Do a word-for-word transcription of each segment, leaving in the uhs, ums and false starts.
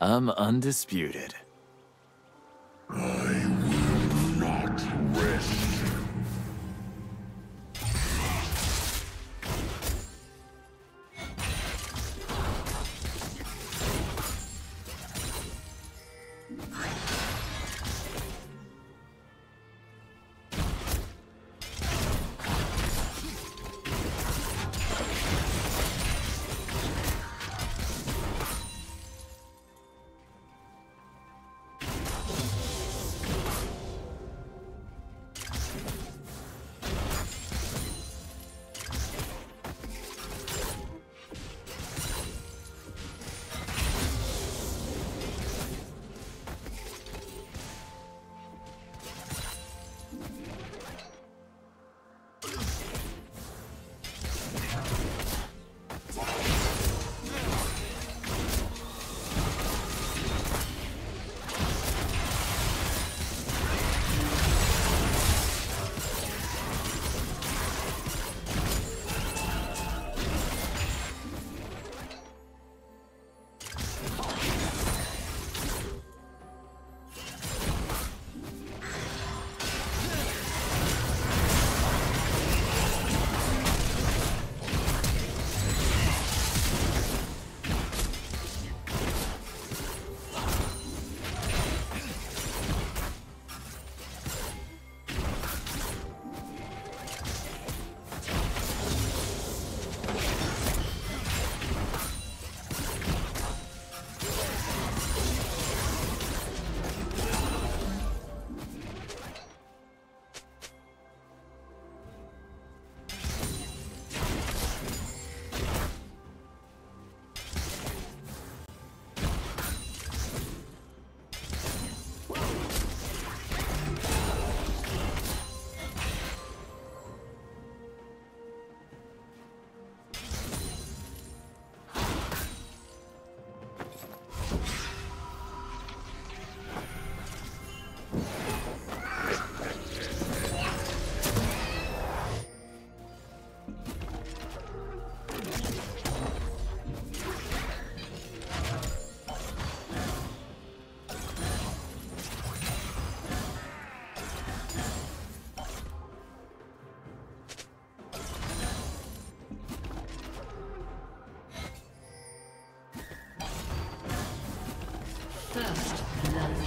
I'm undisputed. I will not rest. First love.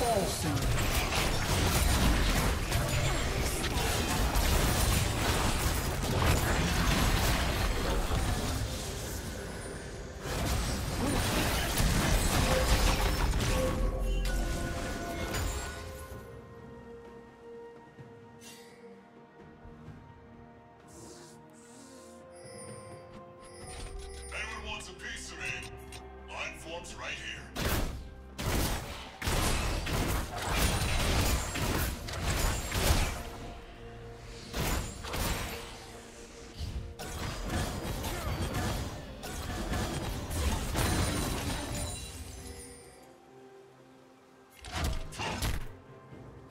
fall soon. Right here.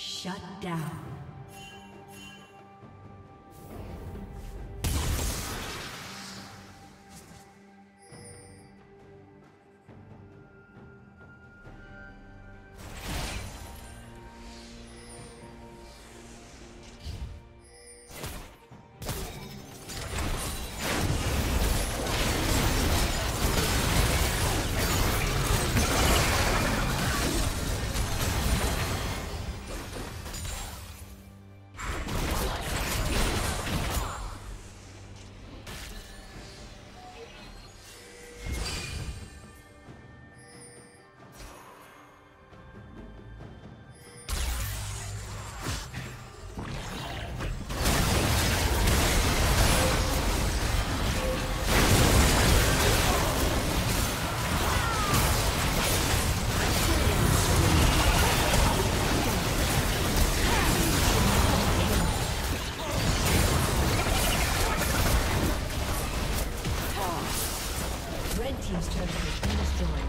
Shut down. turret has been destroyed.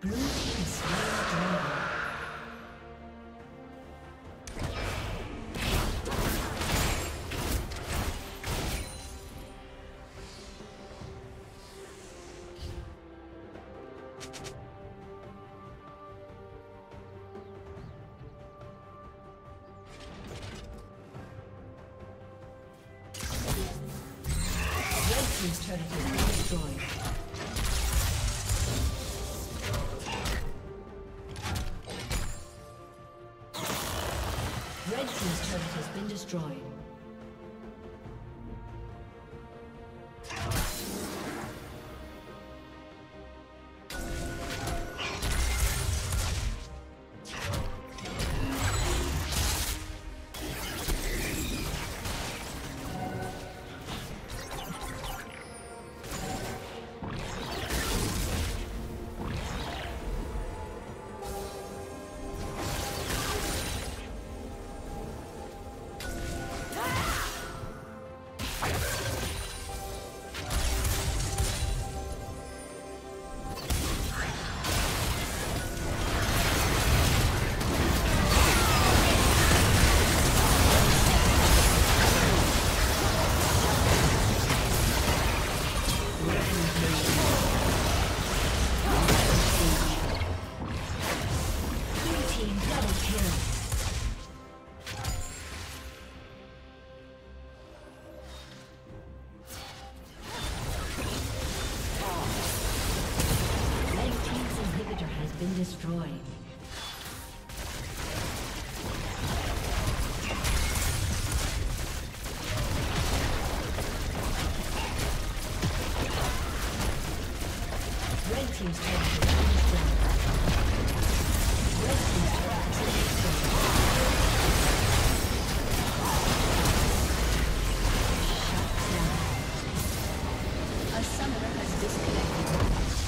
Blue team is destroyed. Destroyed. A summoner has disconnected.